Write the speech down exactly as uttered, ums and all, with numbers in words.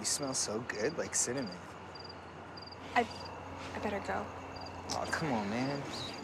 You smell so good, like cinnamon. I... I better go. Oh, come on, man.